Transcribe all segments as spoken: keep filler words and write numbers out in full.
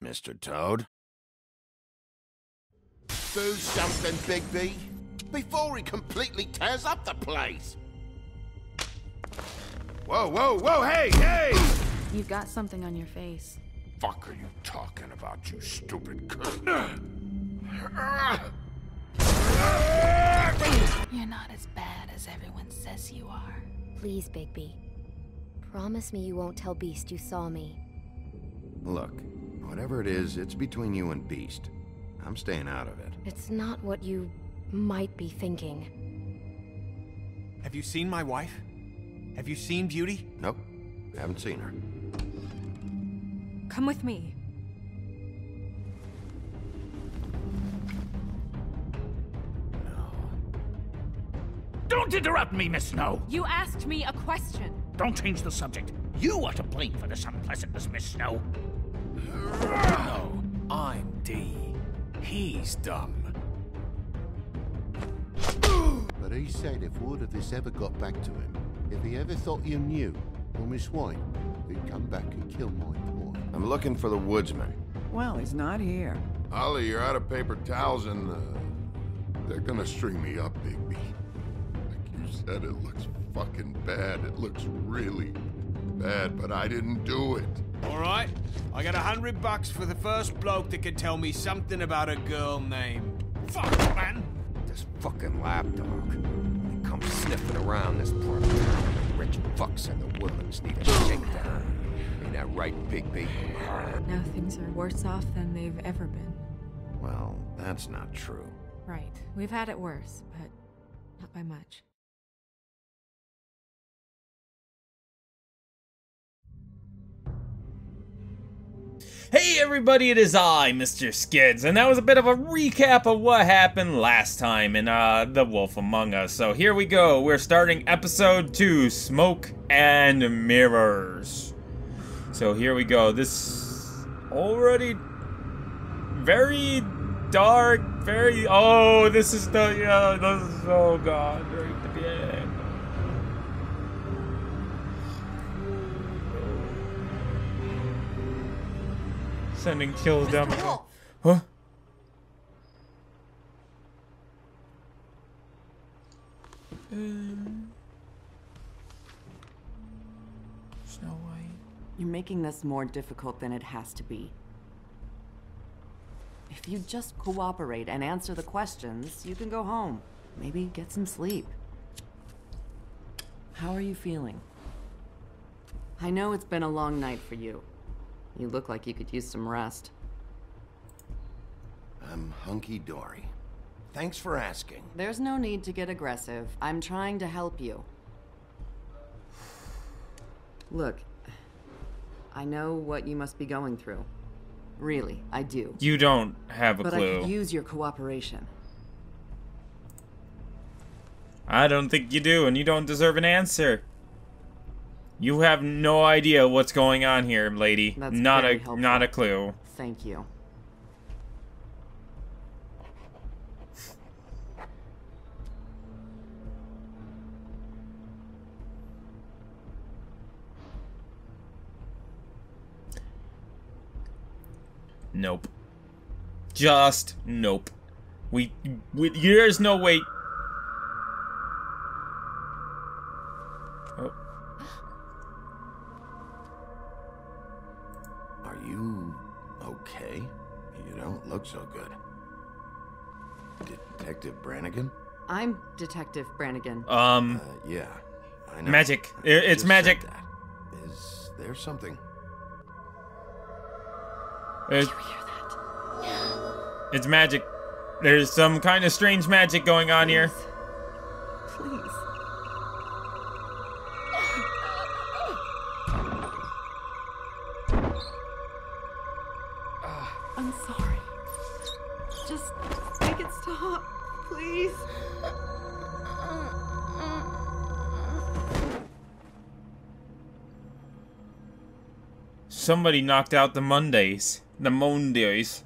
Mister Toad? Do something, Bigby, before he completely tears up the place! Whoa, whoa, whoa, hey, hey! You've got something on your face. Fuck are you talking about, you stupid cunt? You're not as bad as everyone says you are. Please, Bigby. Promise me you won't tell Beast you saw me. Look. Whatever it is, it's between you and Beast. I'm staying out of it. It's not what you might be thinking. Have you seen my wife? Have you seen Beauty? Nope. Haven't seen her. Come with me. No. Don't interrupt me, Miss Snow! You asked me a question. Don't change the subject. You are to blame for this unpleasantness, Miss Snow. No, I'm D. He's Dumb. But he said if word of this ever got back to him, if he ever thought you knew, or Miss White, he'd come back and kill my boy. I'm looking for the woodsman. Well, he's not here. Holly, you're out of paper towels and, uh, they're gonna string me up, Bigby. Like you said, it looks fucking bad. It looks really bad, but I didn't do it. All right, I got a hundred bucks for the first bloke that can tell me something about a girl named... Fuck, man! This fucking lapdog. They come sniffing around this part of town. Rich fucks in the Woodlands need a shakedown. Ain't that right, Bigby? Now things are worse off than they've ever been. Well, that's not true. Right. We've had it worse, but not by much. Hey everybody, it is I, Mister Skids, and that was a bit of a recap of what happened last time in uh, The Wolf Among Us. So here we go, we're starting episode two, Smoke and Mirrors. So here we go, this already very dark, very, oh, this is the, yeah, this is, oh god, very yeah. Sending kills down. Huh? Um. Snow White. You're making this more difficult than it has to be. If you just cooperate and answer the questions, you can go home. Maybe get some sleep. How are you feeling? I know it's been a long night for you. You look like you could use some rest. I'm hunky-dory. Thanks for asking. There's no need to get aggressive. I'm trying to help you. Look, I know what you must be going through. Really, I do. You don't have a clue. But I could use your cooperation. I don't think you do, and you don't deserve an answer. You have no idea what's going on here, lady. That's not a helpful. Not a clue. Thank you. Nope. Just nope. We, we there's no way. Oh. Are you okay? You don't look so good. Detective Brannigan? I'm Detective Brannigan. Um. Uh, yeah. I know. Magic. I it's magic. Is there something? Did you hear that? Yeah. It's magic. There's some kind of strange magic going on Please. here. Please. I'm sorry. Just make it stop, please. Somebody knocked out the Mondays. The Mondays.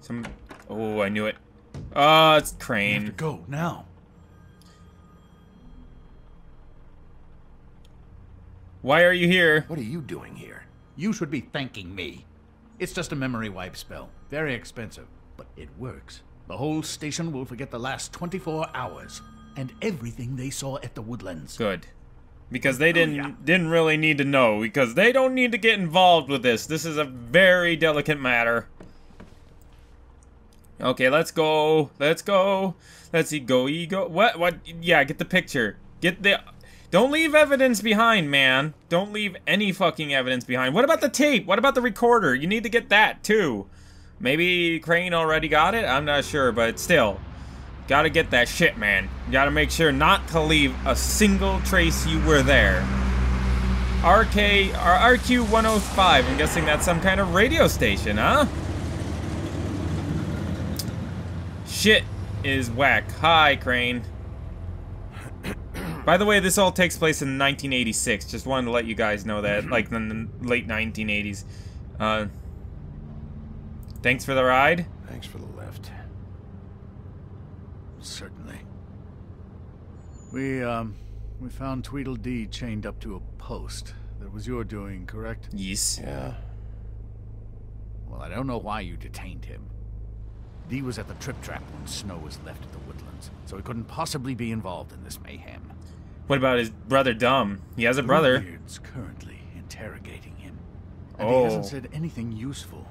Some. Oh, I knew it. Ah, uh, it's Crane. We have to go now. Why are you here? What are you doing here? You should be thanking me. It's just a memory wipe spell. Very expensive, but it works. The whole station will forget the last twenty-four hours and everything they saw at the Woodlands. Good. Because they didn't oh, yeah. didn't really need to know, because they don't need to get involved with this. This is a very delicate matter. Okay, let's go. Let's go. Let's see. Go, ego. What? What? Yeah, get the picture. Get the... Don't leave evidence behind, man. Don't leave any fucking evidence behind. What about the tape? What about the recorder? You need to get that, too. Maybe Crane already got it? I'm not sure, but still. Gotta get that shit, man. You gotta make sure not to leave a single trace you were there. R K... or R Q one oh five. I'm guessing that's some kind of radio station, huh? Shit is whack. Hi, Crane. By the way, this all takes place in nineteen eighty-six. Just wanted to let you guys know that. Like, in the late nineteen eighties. Uh, thanks for the ride. Thanks for the lift. Certainly. We, um, we found Tweedledee chained up to a post. That was your doing, correct? Yes. Yeah. Well, I don't know why you detained him. Dee was at the Trip Trap when Snow was left at the Woodlands, so he couldn't possibly be involved in this mayhem. What about his brother Dumb? He has a brother. Bluebeard's currently interrogating him, and oh. he hasn't said anything useful.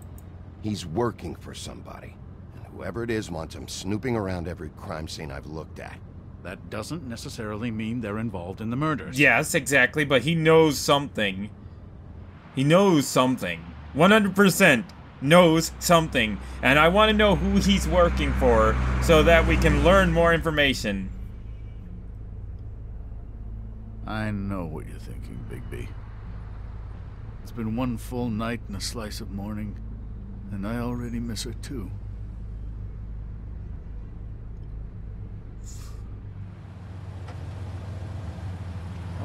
He's working for somebody, and whoever it is wants him snooping around every crime scene I've looked at. That doesn't necessarily mean they're involved in the murders. Yes, exactly, but he knows something. He knows something. one hundred percent. Knows something, and I want to know who he's working for so that we can learn more information. I know what you're thinking, Bigby. It's been one full night and a slice of morning, and I already miss her too.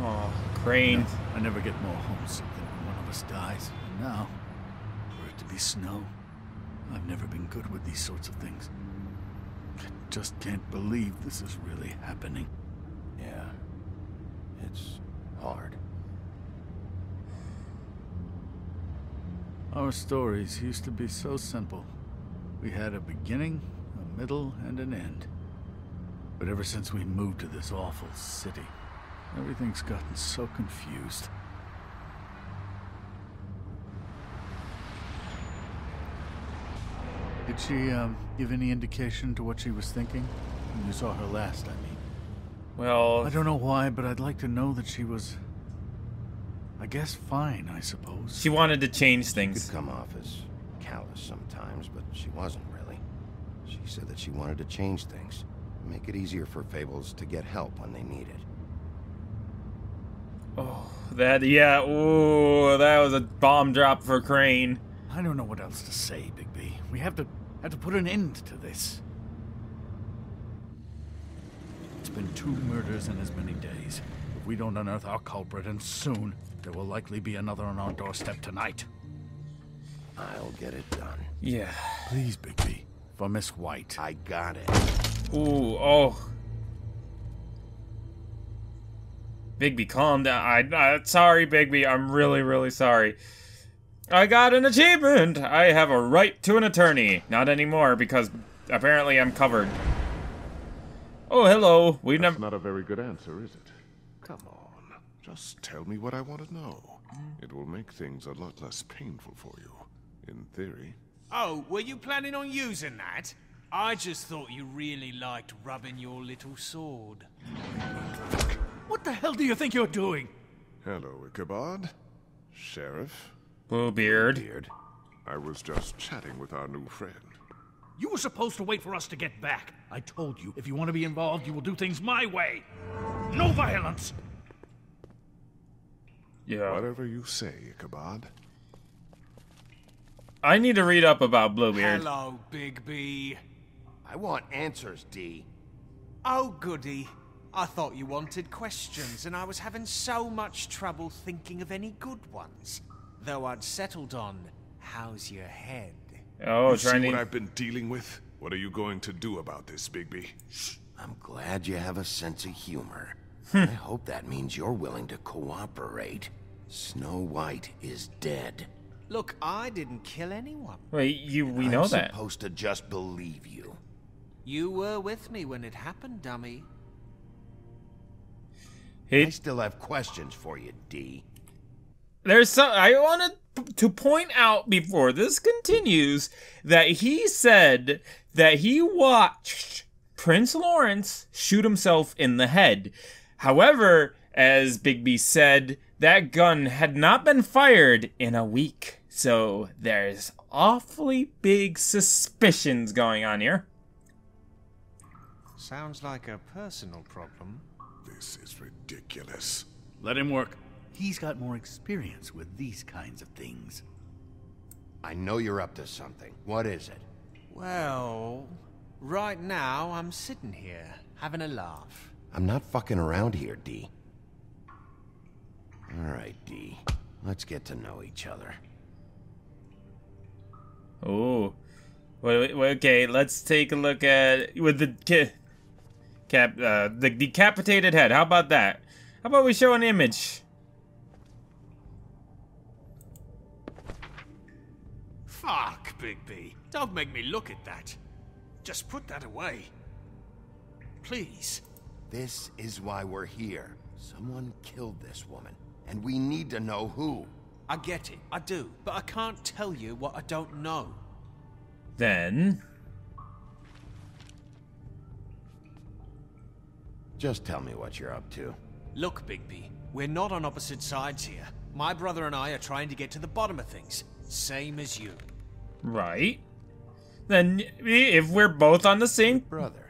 Oh, Crane. No, I never get more homesick than when one of us dies, and now... to be Snow. I've never been good with these sorts of things. I just can't believe this is really happening. Yeah. It's hard. Our stories used to be so simple. We had a beginning, a middle, and an end. But ever since we moved to this awful city, everything's gotten so confused. Did she, um, give any indication to what she was thinking? When you saw her last, I mean. Well... I don't know why, but I'd like to know that she was... I guess fine, I suppose. She wanted to change things. She could come off as callous sometimes, but she wasn't really. She said that she wanted to change things. Make it easier for Fables to get help when they need it. Oh, that... yeah, ooh, that was a bomb drop for Crane. I don't know what else to say, Bigby. We have to have to put an end to this. It's been two murders in as many days. If we don't unearth our culprit, and soon, there will likely be another on our doorstep tonight. I'll get it done. Yeah. Please, Bigby. For Miss White. I got it. Ooh, oh. Bigby, calm down. I, I, sorry, Bigby. I'm really, really sorry. I got an achievement. I have a right to an attorney. Not anymore, because apparently I'm covered. Oh, hello. We've never. That's not a very good answer, is it? Come on. Just tell me what I want to know. It will make things a lot less painful for you, in theory. Oh, were you planning on using that? I just thought you really liked rubbing your little sword. What the hell do you think you're doing? Hello, Ichabod. Sheriff. Bluebeard. Bluebeard. I was just chatting with our new friend. You were supposed to wait for us to get back. I told you, if you want to be involved, you will do things my way. No violence. Yeah. Whatever you say, Ichabod. I need to read up about Bluebeard. Hello, Bigby. I want answers, D. Oh, goody. I thought you wanted questions, and I was having so much trouble thinking of any good ones. Though I'd settled on, how's your head? Oh, you trying see to... what I've been dealing with? What are you going to do about this, Bigby? Shh. I'm glad you have a sense of humor. I hope that means you're willing to cooperate. Snow White is dead. Look, I didn't kill anyone. Wait, you, we know I'm that. I'm supposed to just believe you. You were with me when it happened, dummy. It... I still have questions for you, D. There's some, I wanted to point out before this continues that he said that he watched Prince Lawrence shoot himself in the head. However, as Bigby said, that gun had not been fired in a week. So there's awfully big suspicions going on here. Sounds like a personal problem. This is ridiculous. Let him work. He's got more experience with these kinds of things. I know you're up to something. What is it? Well, right now I'm sitting here having a laugh. I'm not fucking around here, D. All right, D. Let's get to know each other. Oh. Wait, wait, okay, let's take a look at with the kid. Cap, uh, the decapitated head. How about that? How about we show an image? Fuck, Bigby. Don't make me look at that. Just put that away. Please. This is why we're here. Someone killed this woman, and we need to know who. I get it. I do. But I can't tell you what I don't know. Then... just tell me what you're up to. Look, Bigby, we're not on opposite sides here. My brother and I are trying to get to the bottom of things, same as you. Right. Then, if we're both on the same... brother.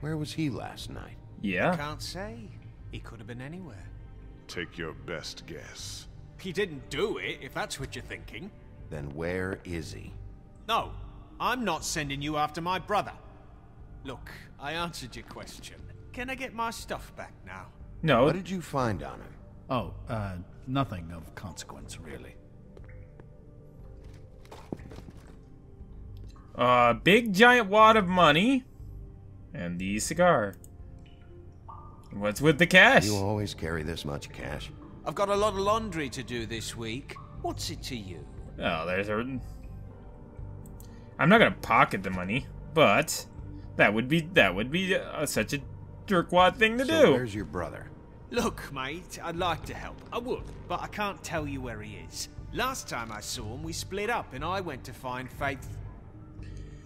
Where was he last night? Yeah. I can't say. He could have been anywhere. Take your best guess. He didn't do it, if that's what you're thinking. Then where is he? No, I'm not sending you after my brother. Look, I answered your question. Can I get my stuff back now? No. What did you find on him? Oh, uh, nothing of consequence, really. Uh, big giant wad of money. And the cigar. What's with the cash? You always carry this much cash. I've got a lot of laundry to do this week. What's it to you? Oh, there's a... I'm not gonna pocket the money, but... That would be, that would be uh, such a jerkwad thing to do. So where's your brother? Look, mate, I'd like to help. I would, but I can't tell you where he is. Last time I saw him, we split up and I went to find Faith.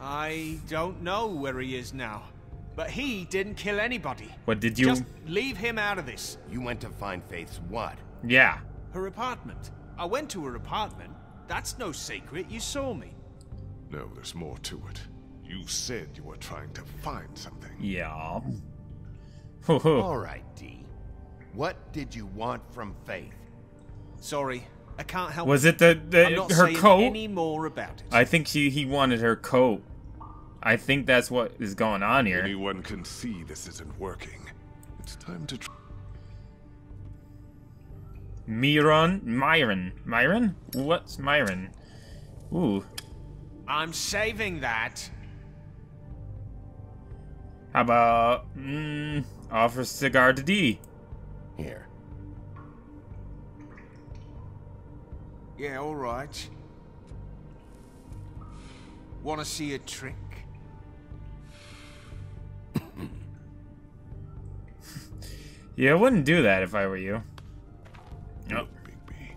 I don't know where he is now, but he didn't kill anybody. What did you? Just leave him out of this. You went to find Faith's what? Yeah. Her apartment. I went to her apartment. That's no secret. You saw me. No, there's more to it. You said you were trying to find something. Yeah. All right, D. What did you want from Faith? Sorry, I can't help. Was it the, the I'm not her saying coat? Any more about it? I think she he wanted her coat. I think that's what is going on here. Anyone can see this isn't working. It's time to. Tr Myron? Myron? Myron? What's Myron? Ooh. I'm saving that. How about... Mm, offer cigar to D. Here. Yeah, all right. Wanna see a trick? Yeah, I wouldn't do that if I were you. Nope. Look, Bigby,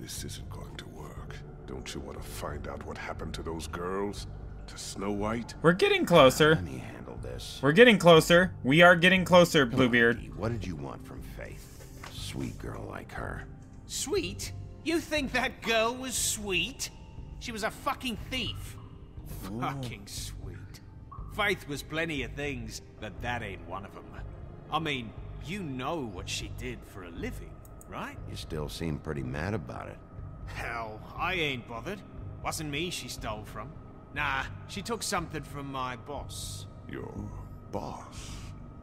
this isn't going to work. Don't you want to find out what happened to those girls? To Snow White? We're getting closer. Let me handle this. We're getting closer. We are getting closer, Bluebeard. Come on, what did you want from Faith? Sweet girl like her. Sweet? You think that girl was sweet? She was a fucking thief. Ooh. Fucking sweet. Faith was plenty of things, but that ain't one of them. I mean, you know what she did for a living, right? You still seem pretty mad about it. Hell, I ain't bothered. Wasn't me she stole from. Nah, she took something from my boss. Your boss?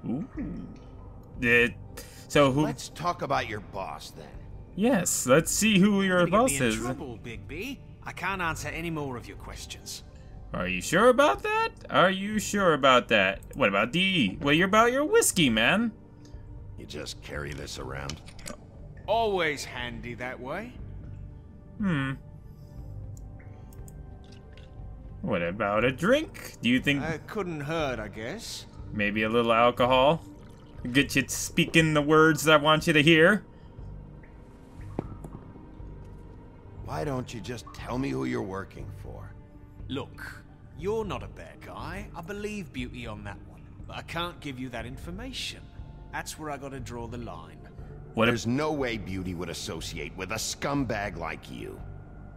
Ooh. Uh, so who... Let's talk about your boss, then. Yes, let's see who your boss is. You're in trouble, Bigby. I can't answer any more of your questions. Are you sure about that? Are you sure about that? What about D? Well, you're about your whiskey, man. You just carry this around. Always handy that way. Hmm. What about a drink? Do you think... It couldn't hurt, I guess. Maybe a little alcohol? Get you speaking the words that I want you to hear? Why don't you just tell me who you're working for? Look, you're not a bad guy. I believe Beauty on that one. But I can't give you that information. That's where I gotta draw the line. What There's no way Beauty would associate with a scumbag like you.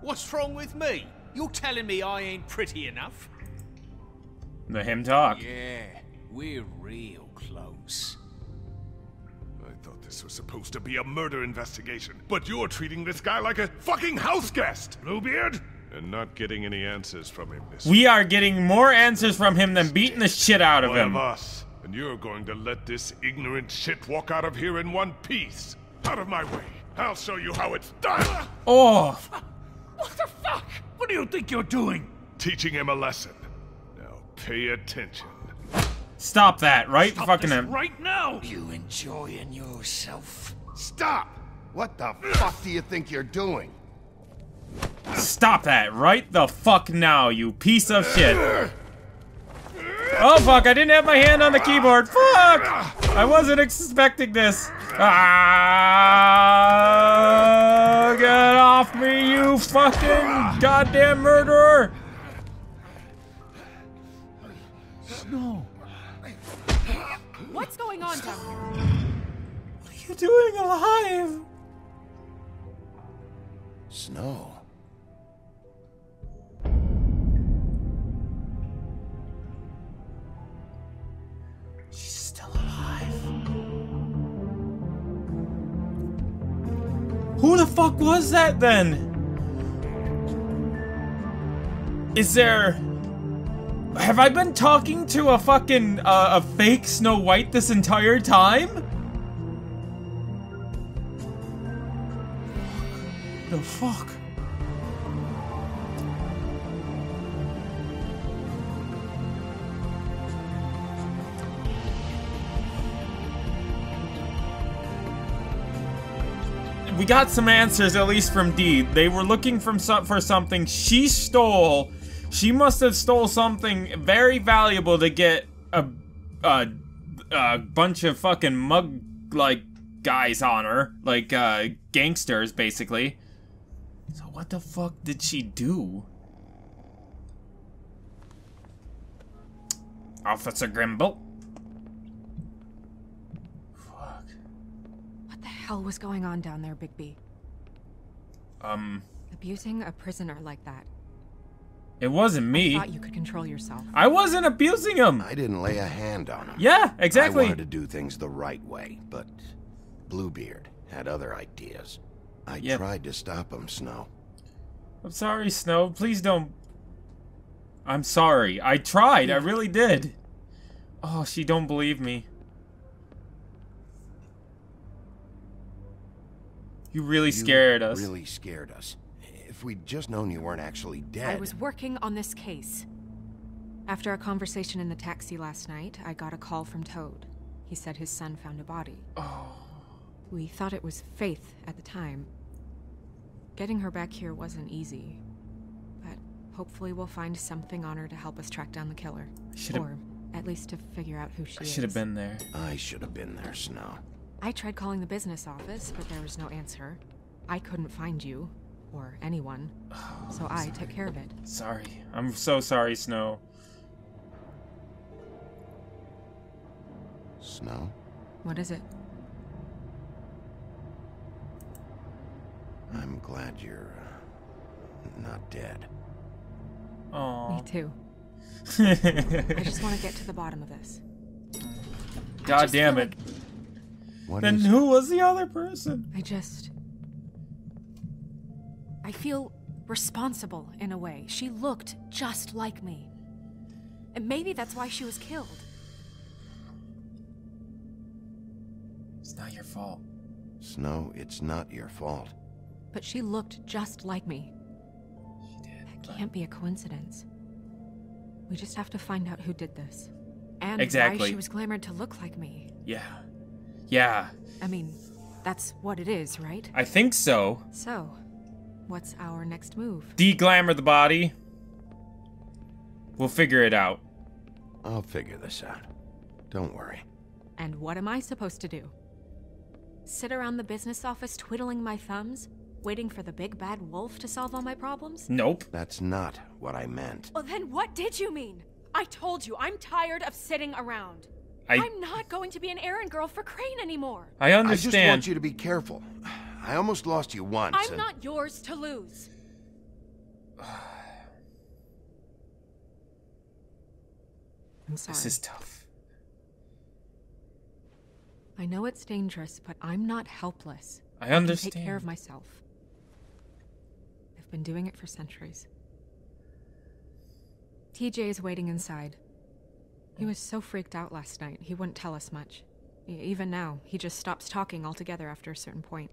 What's wrong with me? You're telling me I ain't pretty enough? Let him talk. Yeah, we're real close. I thought this was supposed to be a murder investigation, but you're treating this guy like a fucking house guest, Bluebeard! And not getting any answers from him this We are getting more answers from him than beating the shit out of one him. Of us. And you're going to let this ignorant shit walk out of here in one piece. Out of my way. I'll show you how it's done. Oh. What the fuck? What do you think you're doing? Teaching him a lesson. Now pay attention. Stop that, right? Stop fucking him. Right now. You enjoying yourself? Stop. What the fuck do you think you're doing? Stop that right the fuck now, you piece of shit. Oh fuck, I didn't have my hand on the keyboard. Fuck! I wasn't expecting this. Ah, get off me, you fucking goddamn murderer! Snow. What's going on down here? What are you doing alive? Snow. Who the fuck was that then? Is there... Have I been talking to a fucking, uh, a fake Snow White this entire time? The fuck? We got some answers, at least from D. They were looking from some, for something she stole. She must have stole something very valuable to get a, a, a bunch of fucking mug-like guys on her. Like, uh, gangsters, basically. So what the fuck did she do? Officer Grimble. What the hell was going on down there, Bigby? Um... Abusing a prisoner like that. It wasn't me. I thought you could control yourself. I wasn't abusing him! I didn't lay a hand on him. Yeah, exactly. I wanted to do things the right way, but Bluebeard had other ideas. I yep. tried to stop him, Snow. I'm sorry, Snow. Please don't... I'm sorry. I tried. I really did. Oh, she don't believe me. You really you scared us. Really scared us. If we'd just known you weren't actually dead. I was working on this case. After our conversation in the taxi last night, I got a call from Toad. He said his son found a body. Oh. We thought it was Faith at the time. Getting her back here wasn't easy, but hopefully we'll find something on her to help us track down the killer. Should've... Or at least to figure out who she I is. I should have been there. I should have been there, Snow. I tried calling the business office, but there was no answer. I couldn't find you, or anyone, oh, so I sorry. took care of it. Sorry. I'm so sorry, Snow. Snow? What is it? I'm glad you're uh, not dead. Aww. Me too. I just want to get to the bottom of this. God damn it. Like... What then is... who was the other person? I just... I feel responsible in a way. She looked just like me. And maybe that's why she was killed. It's not your fault. Snow, it's not your fault. But she looked just like me. She did. That but... can't be a coincidence. We just have to find out who did this. And exactly. why she was glamored to look like me. Yeah. Yeah. I mean, that's what it is, right? I think so. So, what's our next move? De-glamour the body. We'll figure it out. I'll figure this out. Don't worry. And what am I supposed to do? Sit around the business office twiddling my thumbs, waiting for the big bad wolf to solve all my problems? Nope. That's not what I meant. Well, then what did you mean? I told you, I'm tired of sitting around. I... I'm not going to be an errand girl for Crane anymore. I understand. I just want you to be careful. I almost lost you once. I'm and... not yours to lose. I'm sorry. This is tough. I know it's dangerous, but I'm not helpless. I understand. I can take care of myself. I've been doing it for centuries. T J is waiting inside. He was so freaked out last night, he wouldn't tell us much. Even now, he just stops talking altogether after a certain point.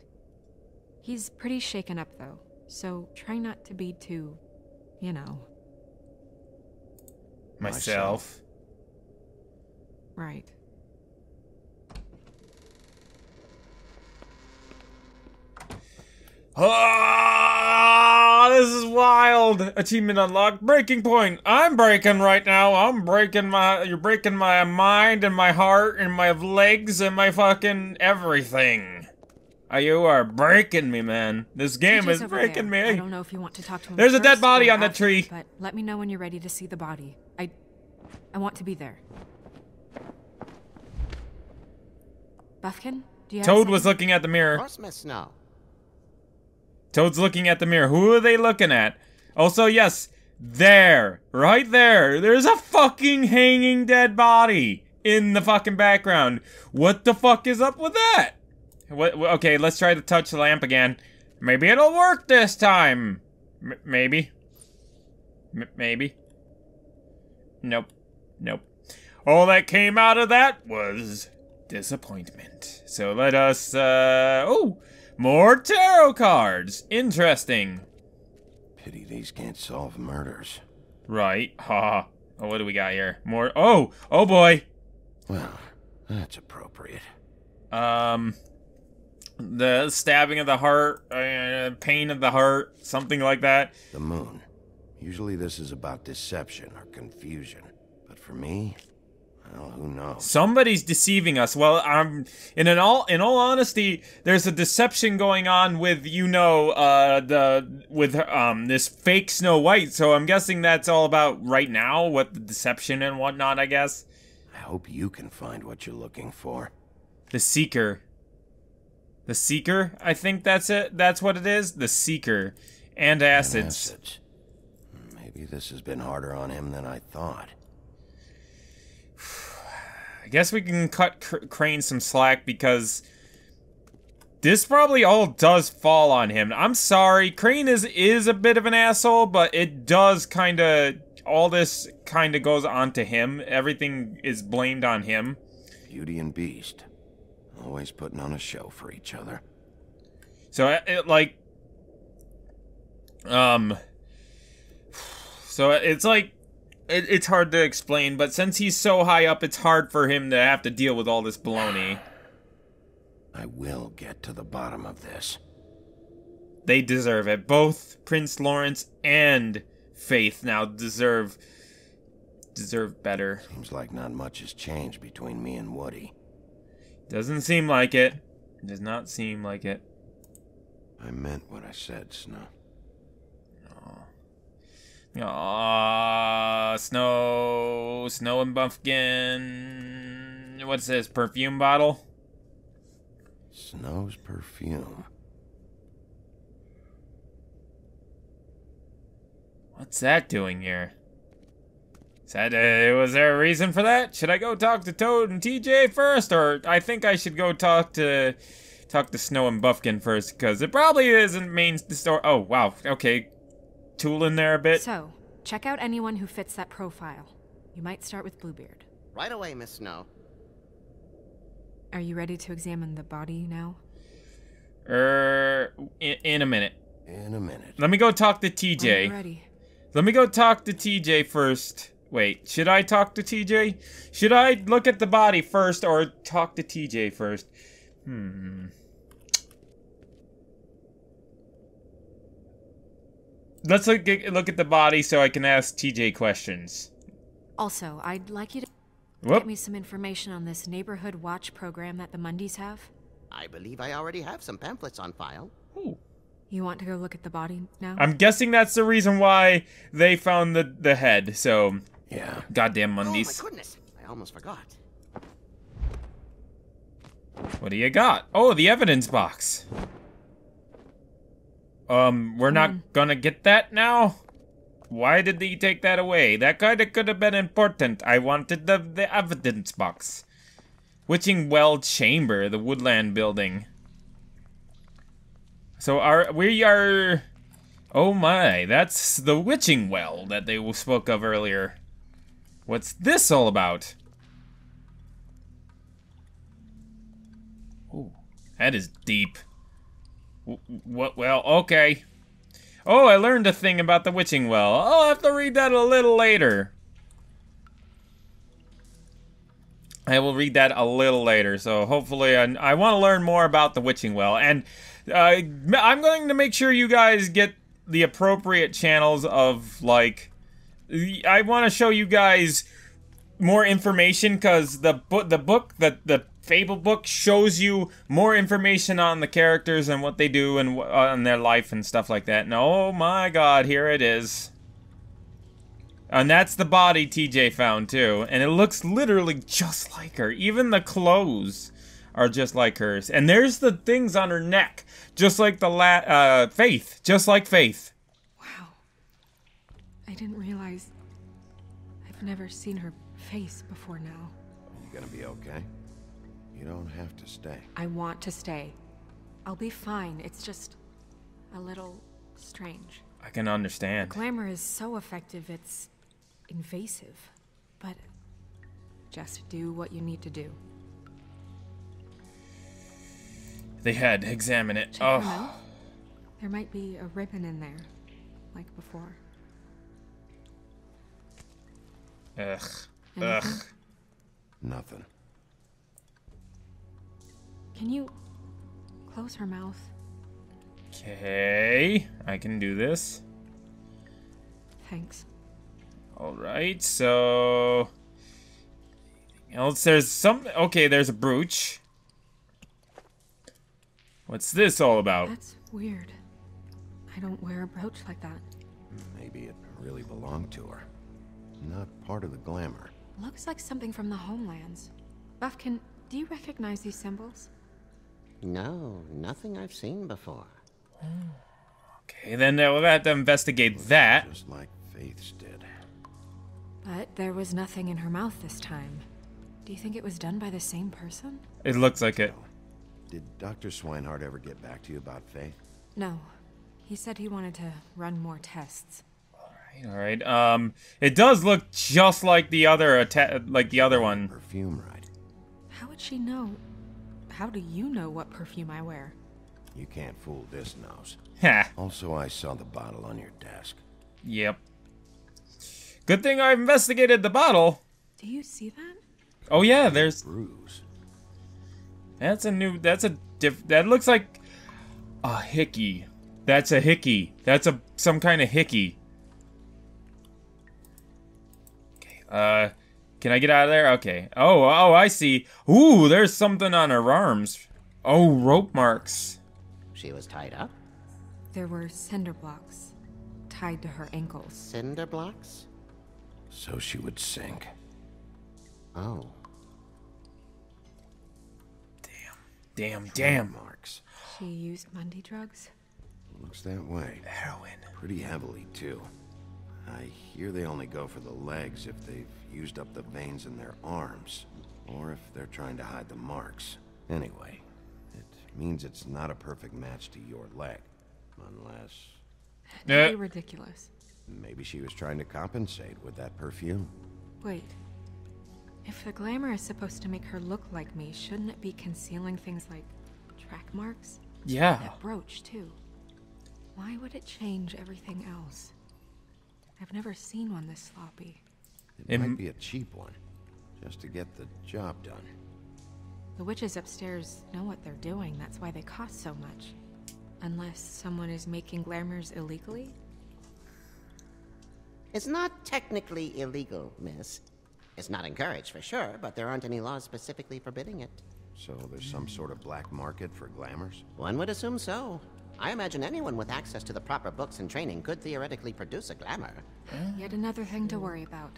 He's pretty shaken up, though, so try not to be too, you know. Myself. Right. Oh, this is wild. Achievement unlocked. Breaking point. I'm breaking right now. I'm breaking my... You're breaking my mind and my heart and my legs and my fucking everything. Oh, you are breaking me, man. This game is breaking there. me. I don't know if you want to talk to him. There's first, a dead body on that tree. But let me know when you're ready to see the body. I... I want to be there. Buffkin, do you have Toad was looking at the mirror. Of course, Miss Snow. Toad's looking at the mirror. Who are they looking at? Also, yes, there, right there, there's a fucking hanging dead body in the fucking background. What the fuck is up with that? What? Okay, let's try to touch the lamp again. Maybe it'll work this time. M maybe. M maybe. Nope. Nope. All that came out of that was disappointment. So let us, uh, oh. More tarot cards! Interesting. Pity these can't solve murders. Right. Ha. Oh, what do we got here? More. Oh! Oh boy! Well, that's appropriate. Um. The stabbing of the heart, uh, pain of the heart, something like that. The moon. Usually this is about deception or confusion. But for me... Well, who knows? Somebody's deceiving us. Well, I'm in an all in all honesty, there's a deception going on with you know uh the with um this fake Snow White. So I'm guessing that's all about right now, what the deception and whatnot. I guess. I hope you can find what you're looking for. The Seeker. The Seeker. I think that's it. That's what it is. The Seeker, and acids. And acids. Maybe this has been harder on him than I thought. I guess we can cut C- Crane some slack because this probably all does fall on him. I'm sorry, Crane is is a bit of an asshole, but it does kind of all this kind of goes on to him. Everything is blamed on him. Beauty and Beast, always putting on a show for each other. So it, it like, um, so it's like, it, it's hard to explain, but since he's so high up, it's hard for him to have to deal with all this baloney. I will get to the bottom of this. They deserve it. Both Prince Lawrence and Faith now deserve deserve better. Seems like not much has changed between me and Woody. Doesn't seem like it. Does not seem like it. I meant what I said, Snow. Aww. Aww. Snow. Snow and Buffkin. What's this? Perfume bottle? Snow's perfume. What's that doing here? Is that, uh, was there a reason for that? Should I go talk to Toad and T J first, or I think I should go talk to talk to Snow and Buffkin first, because it probably isn't main store. Oh wow, okay, tool in there a bit. So check out anyone who fits that profile. You might start with Bluebeard. Right away, Miss Snow. Are you ready to examine the body now? Er, in, in a minute. In a minute. Let me go talk to T J. I'm ready. Let me go talk to T J first. Wait, should I talk to T J? Should I look at the body first or talk to T J first? Hmm. Let's look, look at the body so I can ask T J questions. Also, I'd like you to Whoop. get me some information on this neighborhood watch program that the Mundys have. I believe I already have some pamphlets on file. Ooh. You want to go look at the body now? I'm guessing that's the reason why they found the the head. So, yeah. Goddamn Mondays. Oh my goodness! I almost forgot. What do you got? Oh, the evidence box. Um, we're Come not on. gonna get that now. Why did they take that away? That kinda could have been important. I wanted the the evidence box. Witching Well chamber, the Woodland building. So our, we are, oh my, that's the Witching Well that they spoke of earlier. What's this all about? Oh, that is deep. What? Well, okay. Oh, I learned a thing about the Witching Well. I'll have to read that a little later. I will read that a little later, so hopefully I, I want to learn more about the Witching Well, and uh, I'm going to make sure you guys get the appropriate channels of, like, I want to show you guys more information, because the, bu the book, the, the Fable book shows you more information on the characters and what they do and w on their life and stuff like that, and oh my god, here it is. And that's the body T J found too. And it looks literally just like her. Even the clothes are just like hers. And there's the things on her neck. Just like the la uh, Faith. Just like Faith. Wow. I didn't realize I've never seen her face before now. You're gonna be okay. You don't have to stay. I want to stay. I'll be fine. It's just a little strange. I can understand. The glamour is so effective, it's invasive, but just do what you need to do. They had examine it. Check oh, there might be a ribbon in there, like before. Ugh. Anything? Ugh. Nothing. Can you close her mouth? Okay, I can do this. Thanks. Alright, so else there's some okay, there's a brooch. What's this all about? That's weird. I don't wear a brooch like that. Maybe it really belonged to her. Not part of the glamour. Looks like something from the homelands. Buffkin, do you recognize these symbols? No, nothing I've seen before. Okay, then we'll have to investigate that. Just like Faith's did. But there was nothing in her mouth this time. Do you think it was done by the same person? It looks like it. Did Doctor Swinehart ever get back to you about Faith? No. He said he wanted to run more tests. Alright, alright. Um, it does look just like the other, like the other one. Perfume, right? How would she know? How do you know what perfume I wear? You can't fool this nose. Also, I saw the bottle on your desk. Yep. Good thing I investigated the bottle. Do you see that? Oh yeah, there's bruise. That's a new. That's a diff. That looks like a hickey. That's a hickey. That's a some kind of hickey. Okay. Uh, can I get out of there? Okay. Oh, oh, I see. Ooh, there's something on her arms. Oh, rope marks. She was tied up? There were cinder blocks tied to her ankles. Cinder blocks? So she would sink. Oh. Damn, damn, damn. Marks. She used Monday drugs? Looks that way. Heroin. Pretty heavily, too. I hear they only go for the legs if they've used up the veins in their arms, or if they're trying to hide the marks. Anyway, it means it's not a perfect match to your leg, unless... That'd be ridiculous. Maybe she was trying to compensate with that perfume. Wait. If the glamour is supposed to make her look like me, shouldn't it be concealing things like track marks? Yeah. That brooch, too. Why would it change everything else? I've never seen one this sloppy. It, it might be a cheap one, just to get the job done. The witches upstairs know what they're doing. That's why they cost so much. Unless someone is making glamours illegally? It's not technically illegal, miss. It's not encouraged, for sure, but there aren't any laws specifically forbidding it. So there's some sort of black market for glamours? One would assume so. I imagine anyone with access to the proper books and training could theoretically produce a glamour. Yet another thing to worry about.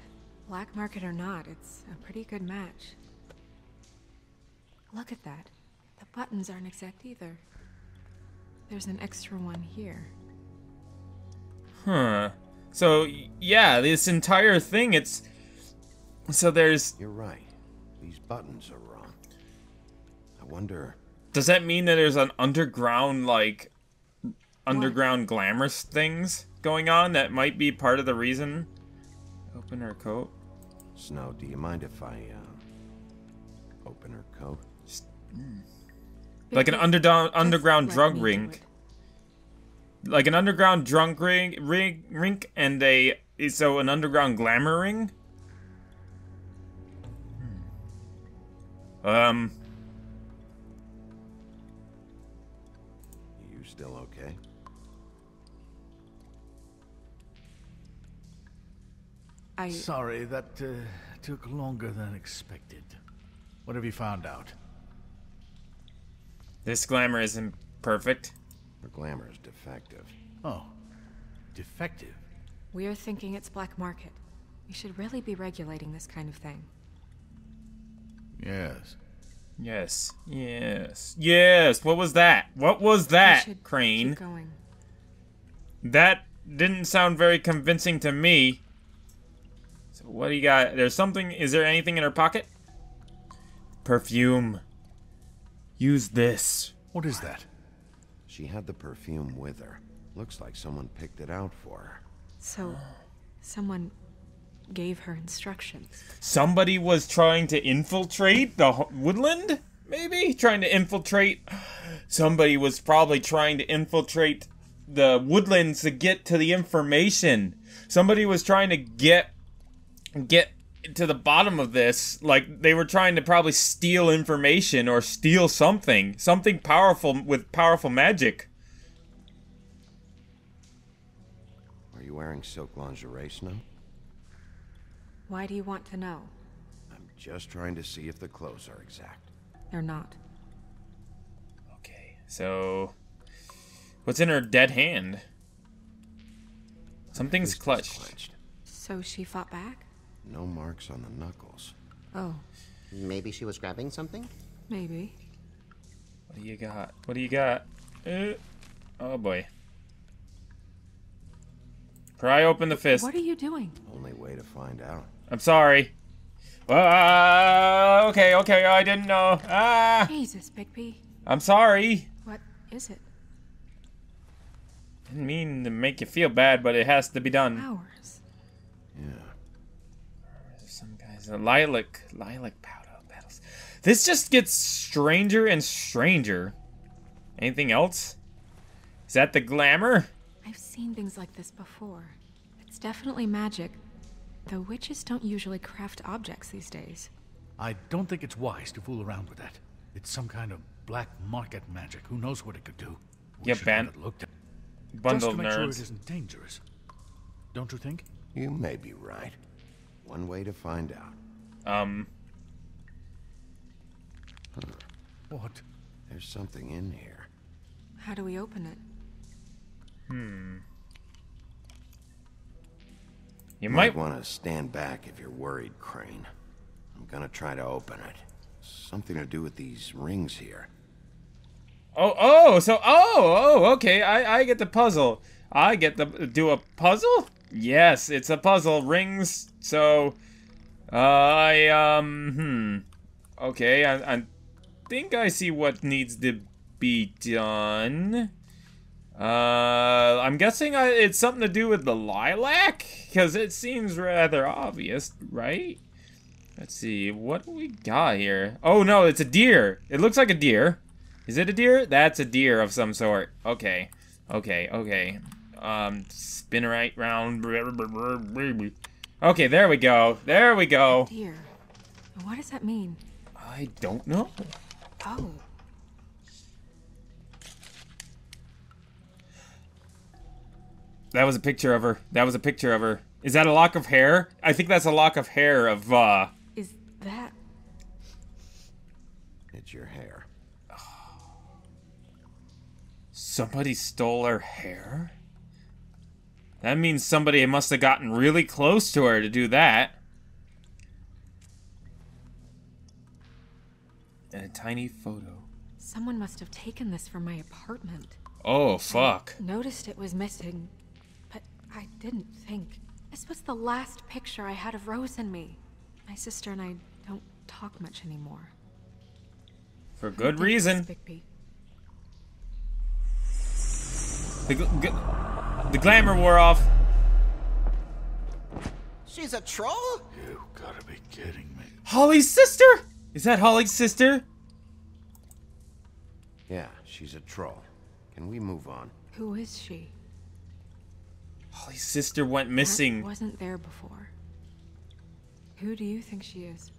Black market or not, it's a pretty good match. Look at that. The buttons aren't exact either. There's an extra one here. Huh. So, yeah, this entire thing, it's... So there's... You're right. These buttons are wrong. I wonder... Does that mean that there's an underground, like... Underground what? Glamorous things going on that might be part of the reason? Open her coat. Snow, do you mind if I, uh... open her coat? Just, mm. Like an underground underground drug rink, like an underground drunk ring, ring, rink, and a so an underground glamour ring. Um. You still okay? I. Sorry that uh, took longer than expected. What have you found out? This glamour isn't perfect. Her glamour is defective. Oh, defective? We're thinking it's black market. We should really be regulating this kind of thing. Yes. Yes. Yes. Yes. What was that? What was that, Crane? Keep going. That didn't sound very convincing to me. So what do you got? There's something. Is there anything in her pocket? Perfume. Use this. What is that? She had the perfume with her. Looks like someone picked it out for her. So, someone gave her instructions. Somebody was trying to infiltrate the woodland? Maybe? Trying to infiltrate... Somebody was probably trying to infiltrate the woodlands to get to the information. Somebody was trying to get... Get... to the bottom of this, like they were trying to probably steal information or steal something, something powerful with powerful magic. Are you wearing silk lingerie, Snow? Why do you want to know? I'm just trying to see if the clothes are exact. They're not. Okay, so what's in her dead hand? Something's clutched. clutched. So she fought back? No marks on the knuckles. Oh. Maybe she was grabbing something? Maybe. What do you got? What do you got? Uh, oh boy. Pry open the fist. What are you doing? Only way to find out. I'm sorry. Uh, okay, okay, I didn't know. Ah. Jesus, Bigby. I'm sorry. What is it? Didn't mean to make you feel bad, but it has to be done. Hours. Yeah. Lilac, lilac powder petals. This just gets stranger and stranger. Anything else? Is that the glamour? I've seen things like this before. It's definitely magic, though witches don't usually craft objects these days. I don't think it's wise to fool around with that. It's some kind of black market magic. Who knows what it could do? We yep, man. Looked at. Bundle Just to make nerds. Sure it isn't dangerous. Don't you think? You may be right. One way to find out. Um. Huh. What? There's something in here. How do we open it? Hmm. You might, might want to stand back if you're worried, Crane. I'm gonna try to open it. Something to do with these rings here. Oh, oh, so, oh, oh, okay. I, I get the puzzle. I get the, do a puzzle? Yes, it's a puzzle. Rings, so, uh, I, um, hmm. Okay, I, I think I see what needs to be done. Uh, I'm guessing I, it's something to do with the lilac? Because it seems rather obvious, right? Let's see, what do we got here? Oh no, it's a deer. It looks like a deer. Is it a deer? That's a deer of some sort. Okay, okay, okay. Um, spin right round. Okay, there we go. There we go. Deer. What does that mean? I don't know. Oh. That was a picture of her. That was a picture of her. Is that a lock of hair? I think that's a lock of hair of, uh... Is that... It's your hair. Somebody stole her hair? That means somebody must have gotten really close to her to do that. And a tiny photo. Someone must have taken this from my apartment. Oh, fuck. I noticed it was missing, but I didn't think. This was the last picture I had of Rose and me. My sister and I don't talk much anymore. For good reason. The, gl the glamour wore off. She's a troll? You gotta be kidding me. Holly's sister? Is that Holly's sister? Yeah, she's a troll. Can we move on? Who is she? Holly's sister went missing. That wasn't there before. Who do you think she is?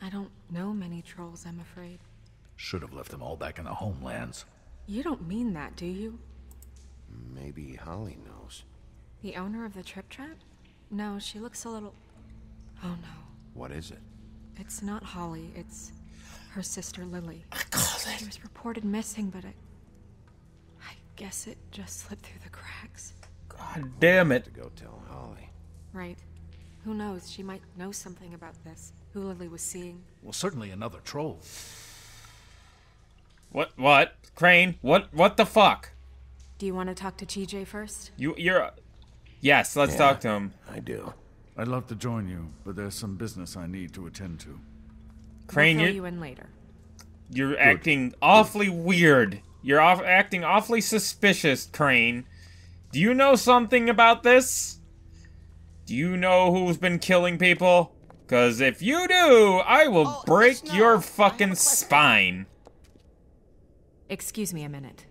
I don't know many trolls, I'm afraid. Should have left them all back in the homelands. You don't mean that, do you? Maybe Holly knows. The owner of the Trip Trap? No, she looks a little... Oh no. What is it? It's not Holly, it's her sister Lily. I called it. She was reported missing, but I... I guess it just slipped through the cracks. God damn it. To go tell Holly. Right. Who knows, she might know something about this. Who Lily was seeing. Well, certainly another troll. What, what? Crane, what, what the fuck? Do you want to talk to T J first? You, you're... Yes, let's yeah, talk to him. I do. I'd love to join you, but there's some business I need to attend to. Crane, we'll fill you in later. You're Good. acting awfully Good. weird. You're off acting awfully suspicious, Crane. Do you know something about this? Do you know who's been killing people? Because if you do, I will oh, break no, your fucking spine. Excuse me a minute.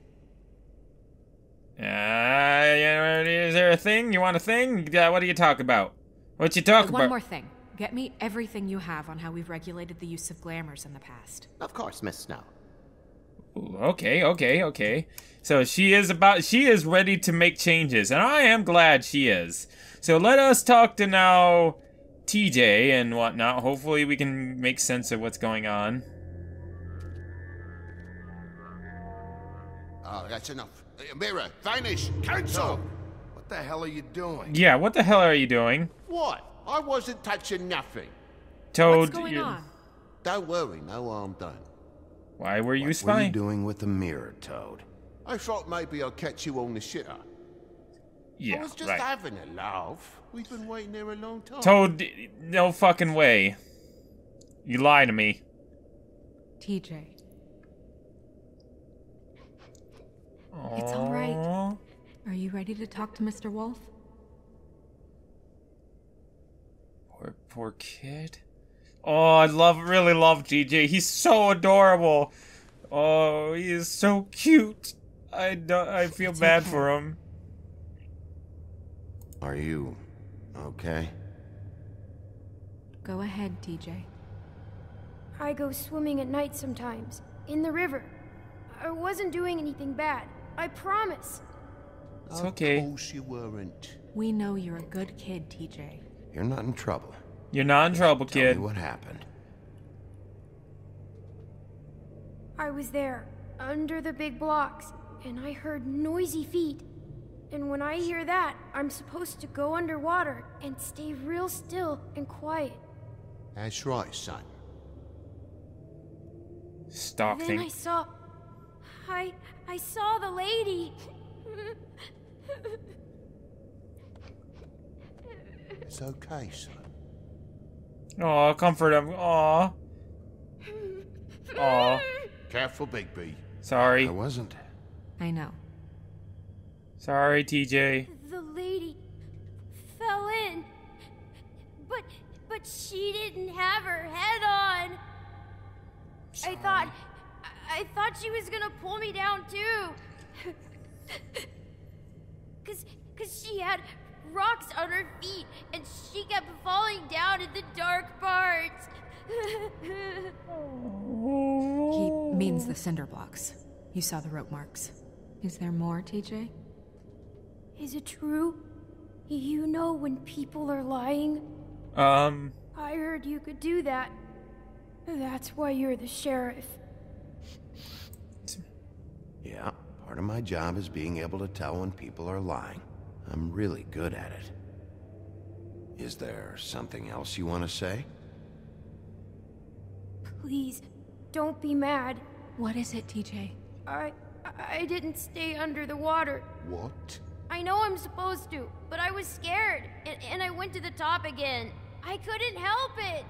Uh, is there a thing? You want a thing? Uh, what do you talk about? What you talk about? One more thing. Get me everything you have on how we've regulated the use of glamours in the past. Of course, Miss Snow. Ooh, okay, okay, okay. So she is about, she is ready to make changes, and I am glad she is. So let us talk to now T J and whatnot. Hopefully we can make sense of what's going on. Oh, that's enough. Mirror, vanish, cancel! No. What the hell are you doing? Yeah, what the hell are you doing? What? I wasn't touching nothing. Toad, what's going you... on? Don't worry, no harm done. Why were you what spying? What were you doing with the mirror, Toad? I thought maybe I'd catch you on the shitter. Yeah, I was just right. having a laugh. We've been waiting there a long time. Toad, no fucking way. You lie to me. T J. It's all right. Are you ready to talk to Mister Wolf? Poor, poor kid. Oh, I love, really love T J. He's so adorable. Oh, he is so cute. I don't, I feel bad for him. Are you okay? Go ahead, T J. I go swimming at night sometimes, in the river. I wasn't doing anything bad. I promise. It's okay. Of course you weren't. We know you're a good kid, T J. You're not in trouble. You're not in trouble, kid. Tell me what happened. I was there, under the big blocks, and I heard noisy feet. And when I hear that, I'm supposed to go underwater and stay real still and quiet. That's right, son. Stop thinking. Then I saw... I... I saw the lady. It's okay, son. Aw, comfort him. Aw. Aw. Careful, Bigby. Sorry. I wasn't. I know. Sorry, T J. The lady fell in, but but she didn't have her head on. Sorry. I thought I thought she was gonna pull me down too, cause cause she had rocks on her feet and she kept falling down in the dark parts. He means the cinder blocks. You saw the rope marks. Is there more, T J? Is it true? You know when people are lying? Um... I heard you could do that. That's why you're the sheriff. Yeah, part of my job is being able to tell when people are lying. I'm really good at it. Is there something else you want to say? Please, don't be mad. What is it, T J? I... I didn't stay under the water. What? I know I'm supposed to, but I was scared, and, and I went to the top again. I couldn't help it.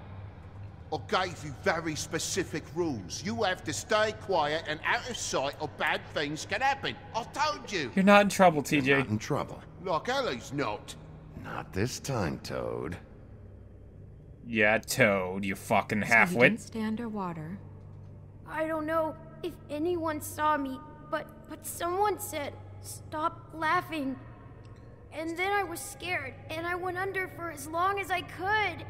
I gave you very specific rules. You have to stay quiet and out of sight or bad things can happen. I told you. You're not in trouble, T J. You're not in trouble. Like Ellie's not. Not this time, Toad. Yeah, Toad, you fucking halfwit. So you didn't stay underwater. I don't know if anyone saw me, but, but someone said... Stop laughing. And then I was scared, and I went under for as long as I could.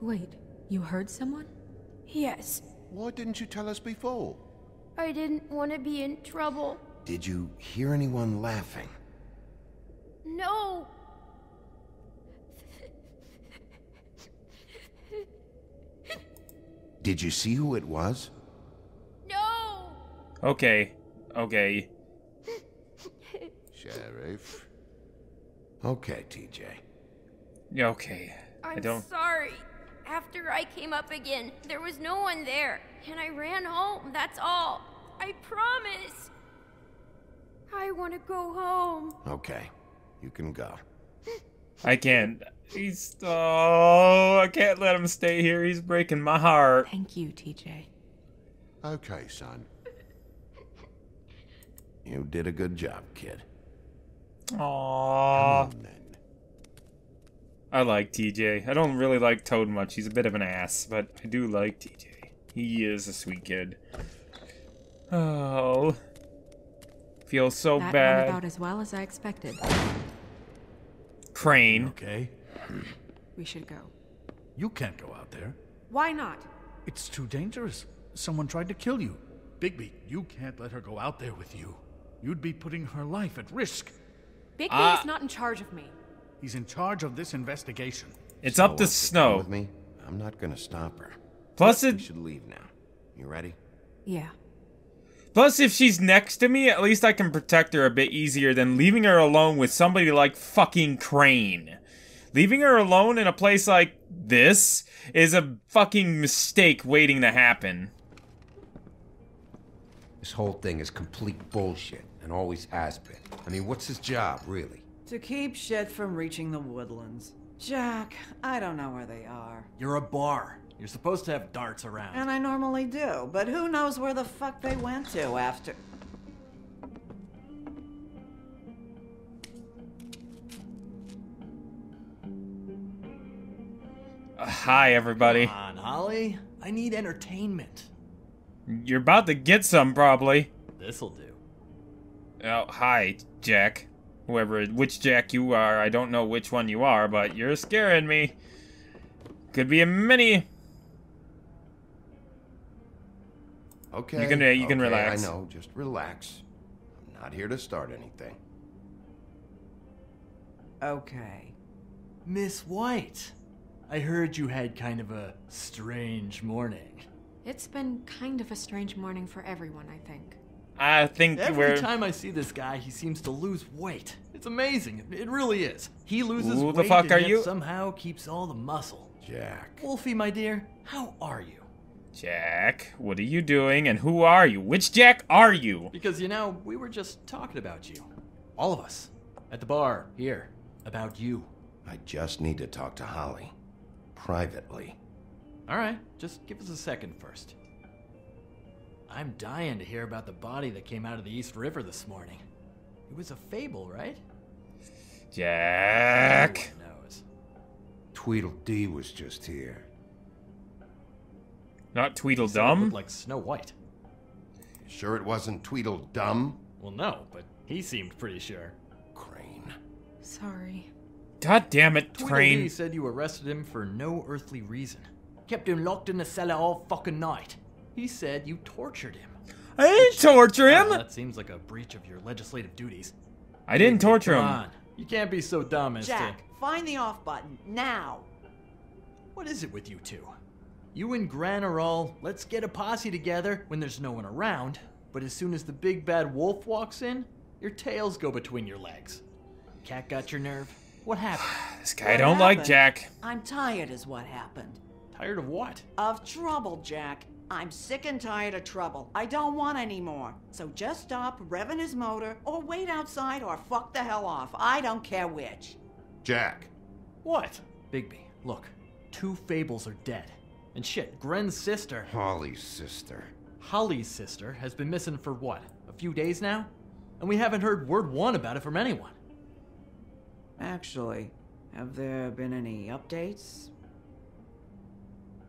Wait, you heard someone? Yes. Why didn't you tell us before? I didn't want to be in trouble. Did you hear anyone laughing? No. Did you see who it was? No. Okay, okay. Sheriff. Okay, T J. Yeah, okay. I'm I don't... sorry. After I came up again, there was no one there, and I ran home, that's all. I promise. I want to go home. Okay, you can go. I can't. He's... Oh, I can't let him stay here. He's breaking my heart. Thank you, T J. Okay, son. You did a good job, kid. Aww. I like T J. I don't really like Toad much. He's a bit of an ass, but I do like T J. He is a sweet kid. Oh, feel so that bad. Went about as well as I expected. Crane. Okay. We should go. You can't go out there. Why not? It's too dangerous. Someone tried to kill you. Bigby, you can't let her go out there with you. You'd be putting her life at risk. Bigby's uh, not in charge of me. He's in charge of this investigation. It's so up to Snow. With me, I'm not gonna stop her. Plus, it... we should leave now. You ready? Yeah. Plus, if she's next to me, at least I can protect her a bit easier than leaving her alone with somebody like fucking Crane. Leaving her alone in a place like this is a fucking mistake waiting to happen. This whole thing is complete bullshit, and always has been. I mean, what's his job, really? To keep shit from reaching the woodlands. Jack, I don't know where they are. You're a bar. You're supposed to have darts around. And I normally do, but who knows where the fuck they went to after... Uh, hi, everybody. Come on, Holly. I need entertainment. You're about to get some, probably. This'll do. Oh, hi, Jack. Whoever, which Jack you are, I don't know which one you are, but you're scaring me. Could be a mini. Okay. You can, uh, you okay, can relax. I know, just relax. I'm not here to start anything. Okay. Miss White, I heard you had kind of a strange morning. It's been kind of a strange morning for everyone, I think. I think Every we're... time I see this guy, he seems to lose weight. It's amazing. It really is. He loses Ooh, weight the fuck and yet somehow keeps all the muscle. Jack. Wolfie, my dear, how are you? Jack, what are you doing and who are you? Which Jack are you? Because, you know, we were just talking about you. All of us. At the bar, here. About you. I just need to talk to Holly. Privately. All right, just give us a second first. I'm dying to hear about the body that came out of the East River this morning. It was a fable, right? Jack! Everyone knows. Tweedledee was just here. Not Tweedledum? He looked like Snow White. You sure it wasn't Tweedledum? Well, no, but he seemed pretty sure. Crane. Sorry. God damn it, Crane. Tweedledee said you arrested him for no earthly reason. Kept him locked in the cellar all fucking night. He said you tortured him. I didn't torture him! That seems like a breach of your legislative duties. I didn't torture him. Come on. You can't be so dumb as to... Jack, find the off button, now. What is it with you two? You and Gran are all, let's get a posse together when there's no one around, but as soon as the big bad wolf walks in, your tails go between your legs. Cat got your nerve? What happened? This guy don't like Jack. I'm tired is what happened. Tired of what? Of trouble, Jack. I'm sick and tired of trouble. I don't want any more. So just stop revving his motor, or wait outside, or fuck the hell off. I don't care which. Jack. What? Bigby, look. Two fables are dead. And shit, Gren's sister... Holly's sister. Holly's sister has been missing for what? A few days now? And we haven't heard word one about it from anyone. Actually, have there been any updates?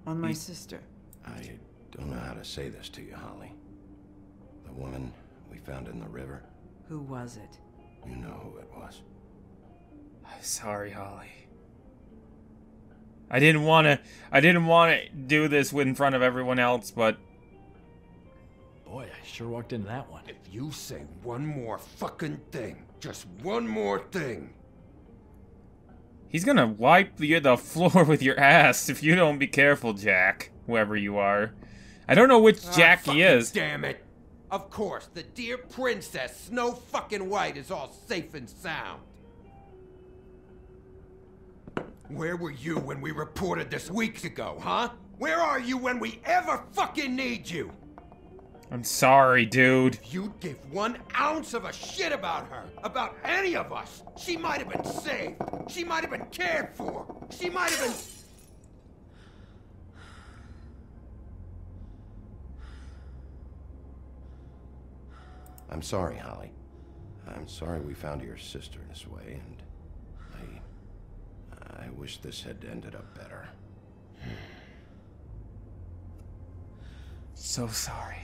On my he, sister? I... I don't know how to say this to you, Holly. The woman we found in the river. Who was it? You know who it was. I'm sorry, Holly. I didn't want to... I didn't want to do this in front of everyone else, but... Boy, I sure walked into that one. If you say one more fucking thing, just one more thing... He's gonna wipe you the floor with your ass if you don't be careful, Jack. Whoever you are. I don't know which Jack oh, he is. Damn it! Of course, the dear princess Snow fucking White is all safe and sound. Where were you when we reported this weeks ago, huh? Where are you when we ever fucking need you? I'm sorry, dude. If you'd give one ounce of a shit about her, about any of us, she might have been saved. She might have been cared for. She might have been... I'm sorry, Holly. I'm sorry we found your sister this way, and I... I wish this had ended up better. So sorry.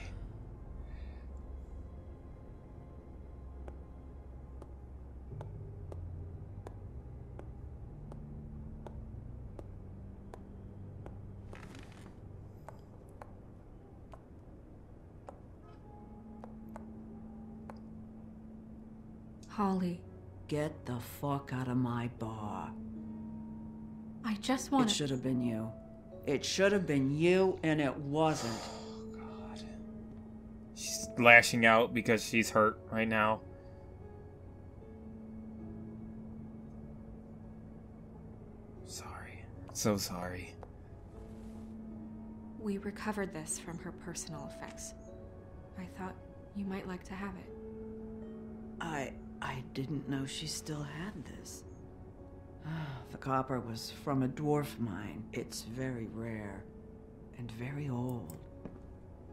Holly. Get the fuck out of my bar. I just want to... It should have been you. It should have been you, and it wasn't. Oh, God. She's lashing out because she's hurt right now. Sorry. So sorry. We recovered this from her personal effects. I thought you might like to have it. I... I didn't know she still had this. The copper was from a dwarf mine. It's very rare. And very old.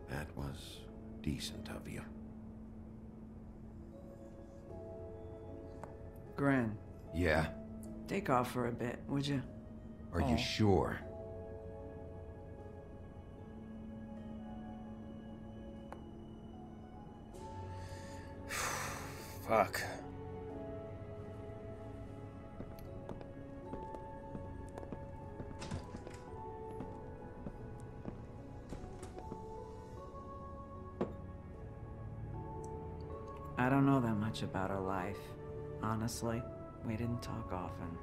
That was decent of you. Gran. Yeah? Take off for a bit, would you? Are oh. you sure? Fuck. I don't know that much about her life. Honestly, we didn't talk often.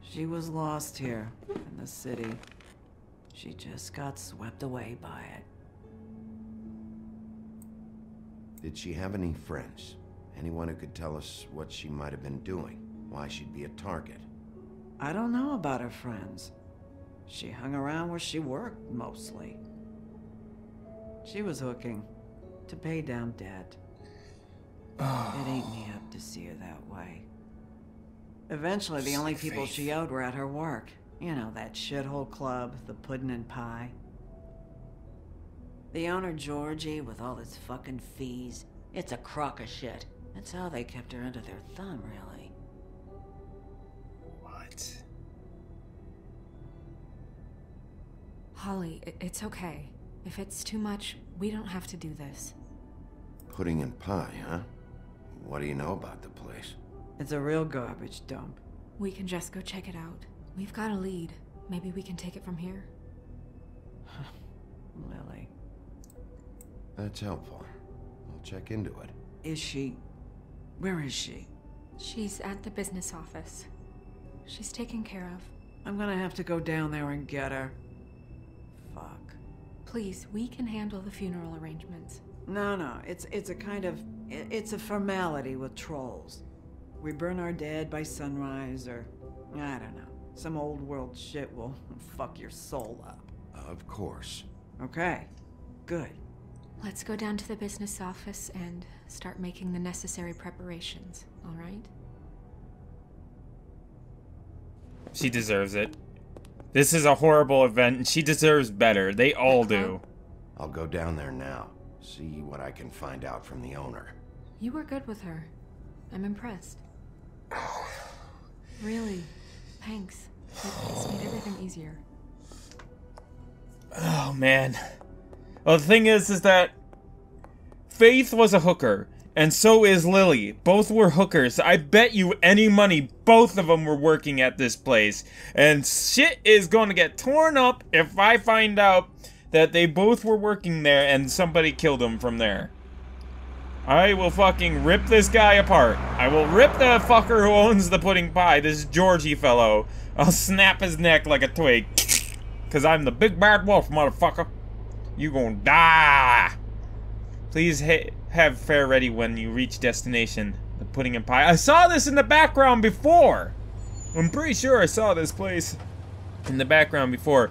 She was lost here in the city. She just got swept away by it. Did she have any friends? Anyone who could tell us what she might have been doing? Why she'd be a target? I don't know about her friends. She hung around where she worked, mostly. She was hooking to pay down debt. Oh. It ate me up to see her that way. Eventually, the only people Faith. she owed were at her work. You know, that shithole club, the Pudding and Pie. The owner, Georgie, with all his fucking fees. It's a crock of shit. That's how they kept her under their thumb, really. What? Holly, it's okay. If it's too much, we don't have to do this. Pudding and Pie, huh? What do you know about the place? It's a real garbage dump. We can just go check it out. We've got a lead. Maybe we can take it from here. Lily. That's helpful. I'll check into it. Is she... Where is she? She's at the business office. She's taken care of. I'm gonna have to go down there and get her. Fuck. Please, we can handle the funeral arrangements. No, no. It's, it's a kind of... It's a formality with trolls. We burn our dead by sunrise, or, I don't know, some old world shit will fuck your soul up. Of course. Okay, good. Let's go down to the business office and start making the necessary preparations, all right? She deserves it. This is a horrible event, and she deserves better. They all do. I'll go down there now, see what I can find out from the owner. You were good with her. I'm impressed. Really, thanks. It's made everything easier. Oh, man. Well, the thing is, is that Faith was a hooker, and so is Lily. Both were hookers. I bet you any money both of them were working at this place. And shit is going to get torn up if I find out that they both were working there and somebody killed them from there. I will fucking rip this guy apart. I will rip the fucker who owns the Pudding Pie, this Georgie fellow. I'll snap his neck like a twig. Because I'm the big bad wolf, motherfucker. You gonna die. Please ha have fare ready when you reach destination. The Pudding and Pie. I saw this in the background before. I'm pretty sure I saw this place in the background before.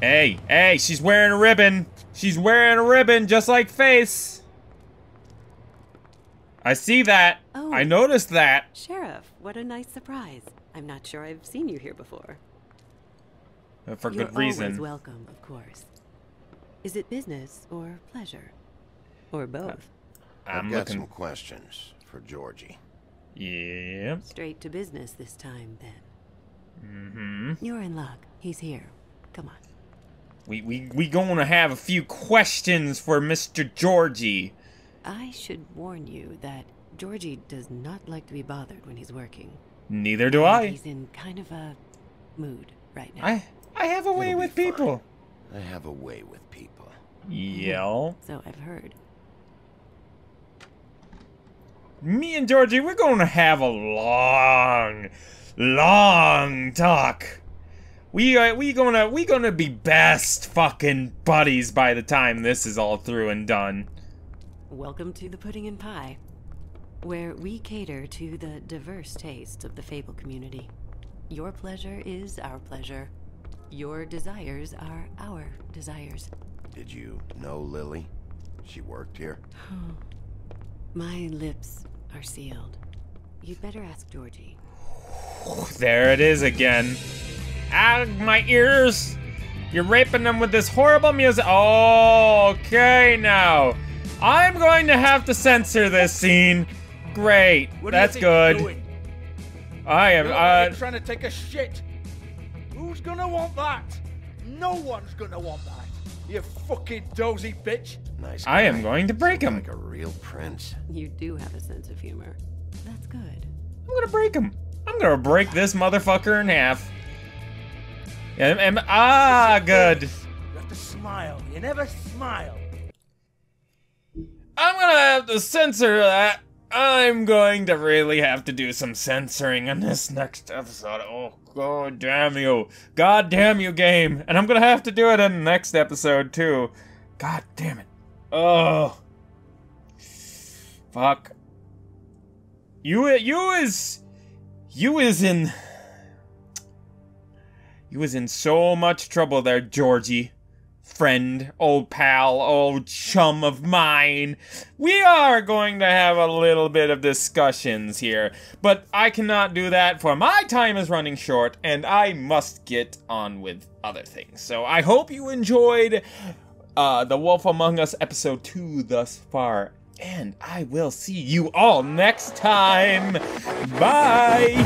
Hey, hey, she's wearing a ribbon. She's wearing a ribbon just like Faith. I see that. Oh, I noticed that. Sheriff, what a nice surprise. I'm not sure I've seen you here before. But for You're good reason. Always welcome, of course. Is it business or pleasure? Or both? I'm I've got looking... some questions for Georgie. Yeah. Straight to business this time, then. Mm-hmm. You're in luck. He's here. Come on. We, we, we gonna have a few questions for Mister Georgie. I should warn you that Georgie does not like to be bothered when he's working. Neither do I. He's in kind of a mood right now. I, I have a way with people. I have a way with people. Yeah. So I've heard. Me and Georgie, we're going to have a long, long talk. We are, we gonna, we gonna be best fucking buddies by the time this is all through and done. Welcome to the Pudding and Pie, where we cater to the diverse tastes of the Fable community. Your pleasure is our pleasure. Your desires are our desires. Did you know Lily? She worked here? My lips are sealed. You'd better ask Georgie. There it is again. Out of my ears! You're raping them with this horrible music. Oh, okay now. I'm going to have to censor this scene. Great. What That's good. Doing? I am. No, uh, trying to take a shit. Who's gonna want that? No one's gonna want that. You fucking dozy bitch. Nice guy. I am going to break him. Like a real prince. You do have a sense of humor. That's good. I'm gonna break him. I'm gonna break this motherfucker in half. And, and ah, good. You have to smile. You never smile. I'm gonna have to censor that. I'm going to really have to do some censoring in this next episode. Oh, god damn you. God damn you, game. And I'm gonna have to do it in the next episode, too. God damn it. Oh. Fuck. You, you is... You is in... You was in so much trouble there, Georgie. Friend, old pal, old chum of mine. We are going to have a little bit of discussions here, but I cannot do that, for my time is running short and I must get on with other things. So I hope you enjoyed uh, The Wolf Among Us episode two thus far, and I will see you all next time. Bye!